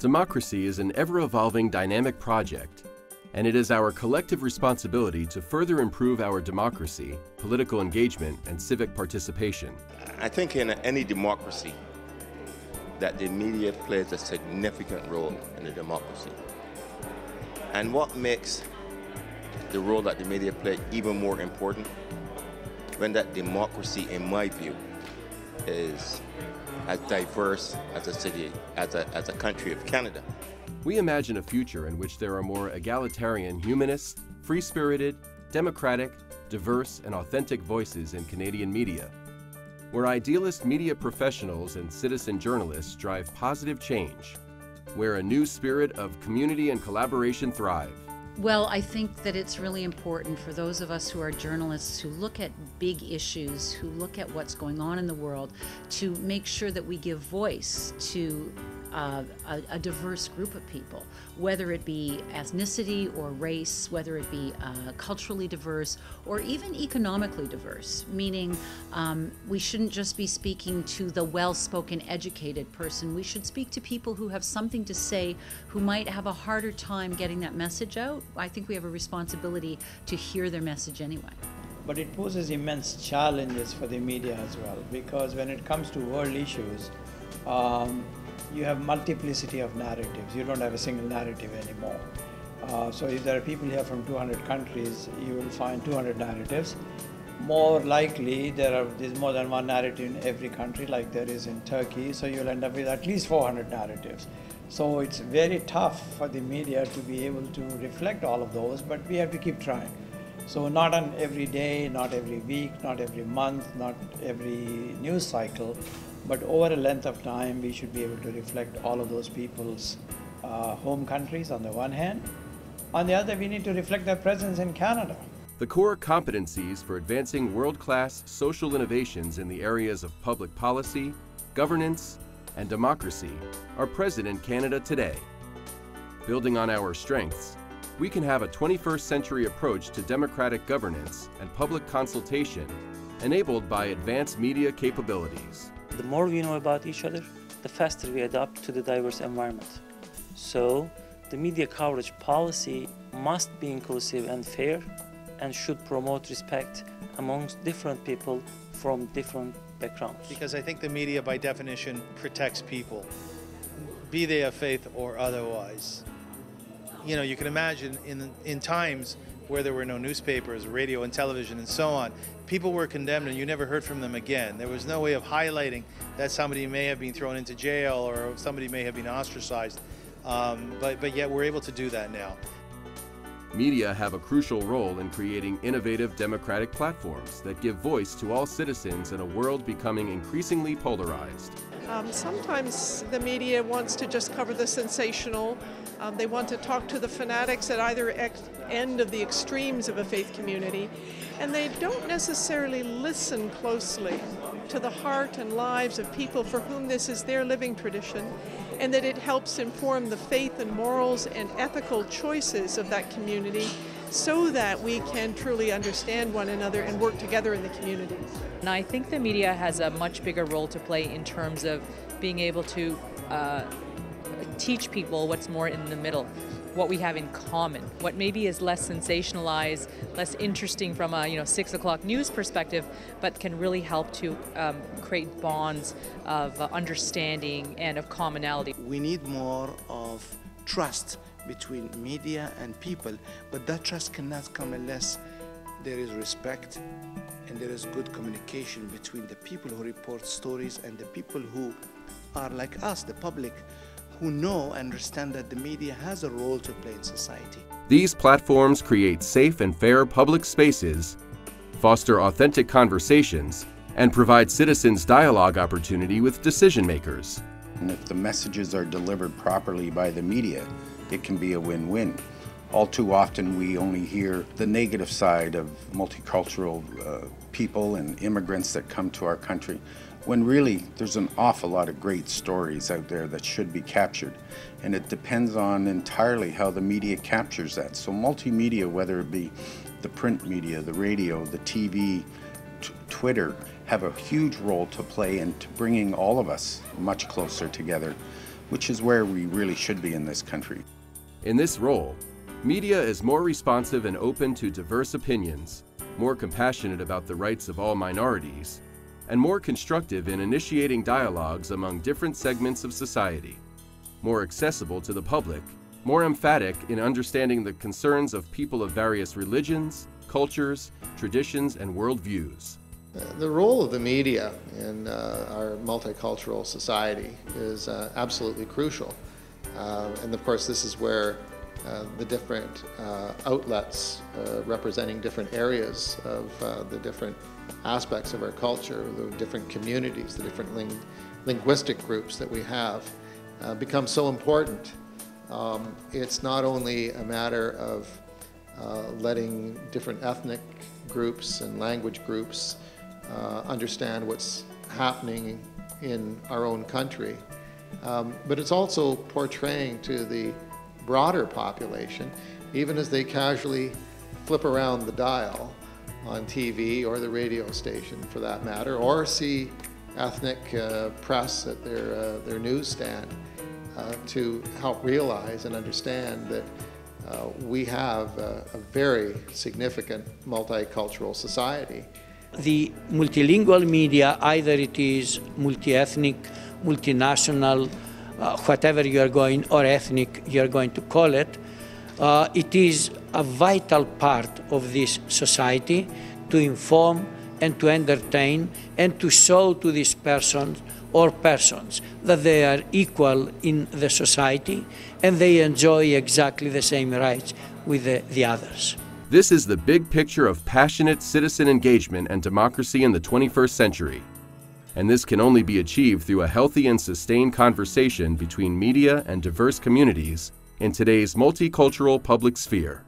Democracy is an ever-evolving dynamic project, and it is our collective responsibility to further improve our democracy, political engagement, and civic participation. I think in any democracy that the media plays a significant role in the democracy. And what makes the role that the media play even more important when that democracy, in my view, is as diverse as a city, as a country of Canada. We imagine a future in which there are more egalitarian, humanist, free-spirited, democratic, diverse, and authentic voices in Canadian media, where idealist media professionals and citizen journalists drive positive change, where a new spirit of community and collaboration thrive. Well, I think that it's really important for those of us who are journalists, who look at big issues, who look at what's going on in the world, to make sure that we give voice to a diverse group of people, whether it be ethnicity or race, whether it be culturally diverse or even economically diverse, meaning we shouldn't just be speaking to the well-spoken, educated person. We should speak to people who have something to say, who might have a harder time getting that message out. I think we have a responsibility to hear their message anyway. But it poses immense challenges for the media as well, because when it comes to world issues, you have multiplicity of narratives. You don't have a single narrative anymore. So if there are people here from 200 countries, you will find 200 narratives. More likely, there's more than one narrative in every country, like there is in Turkey, so you'll end up with at least 400 narratives. So it's very tough for the media to be able to reflect all of those, but we have to keep trying. So not on every day, not every week, not every month, not every news cycle, but over a length of time, we should be able to reflect all of those people's home countries on the one hand. On the other, we need to reflect their presence in Canada. The core competencies for advancing world-class social innovations in the areas of public policy, governance, and democracy are present in Canada today. Building on our strengths, we can have a 21st century approach to democratic governance and public consultation enabled by advanced media capabilities. The more we know about each other, the faster we adapt to the diverse environment. So, the media coverage policy must be inclusive and fair and should promote respect amongst different people from different backgrounds. Because I think the media, by definition, protects people, be they of faith or otherwise. You know, you can imagine in times where there were no newspapers, radio and television and so on, people were condemned and you never heard from them again. There was no way of highlighting that somebody may have been thrown into jail or somebody may have been ostracized, but yet we're able to do that now. Media have a crucial role in creating innovative democratic platforms that give voice to all citizens in a world becoming increasingly polarized. Sometimes the media wants to just cover the sensational. They want to talk to the fanatics at either end of the extremes of a faith community, and they don't necessarily listen closely to the heart and lives of people for whom this is their living tradition, and that it helps inform the faith and morals and ethical choices of that community so that we can truly understand one another and work together in the community. And I think the media has a much bigger role to play in terms of being able to teach people what's more in the middle, what we have in common, what maybe is less sensationalized, less interesting from a 6 o'clock news perspective, but can really help to create bonds of understanding and of commonality. We need more of trust between media and people, but that trust cannot come unless there is respect and there is good communication between the people who report stories and the people who are like us, the public, who know and understand that the media has a role to play in society. These platforms create safe and fair public spaces, foster authentic conversations, and provide citizens dialogue opportunity with decision makers. And if the messages are delivered properly by the media, it can be a win-win. All too often we only hear the negative side of multicultural people and immigrants that come to our country, when really there's an awful lot of great stories out there that should be captured. And it depends on entirely how the media captures that. So multimedia, whether it be the print media, the radio, the TV, Twitter, have a huge role to play in bringing all of us much closer together. which is where we really should be in this country. In this role, media is more responsive and open to diverse opinions, more compassionate about the rights of all minorities, and more constructive in initiating dialogues among different segments of society, more accessible to the public, more emphatic in understanding the concerns of people of various religions, cultures, traditions, and worldviews. The role of the media in our multicultural society is absolutely crucial. And of course, this is where the different outlets representing different areas of the different aspects of our culture, the different communities, the different linguistic groups that we have become so important. It's not only a matter of letting different ethnic groups and language groups understand what's happening in our own country, but it's also portraying to the broader population, even as they casually flip around the dial on TV or the radio station for that matter, or see ethnic press at their newsstand, to help realize and understand that we have a very significant multicultural society. The multilingual media, either it is multi-ethnic, multinational, whatever you are going, or ethnic you are going to call it, it is a vital part of this society to inform and to entertain and to show to this person or persons that they are equal in the society and they enjoy exactly the same rights with the others. This is the big picture of passionate citizen engagement and democracy in the 21st century. And this can only be achieved through a healthy and sustained conversation between media and diverse communities in today's multicultural public sphere.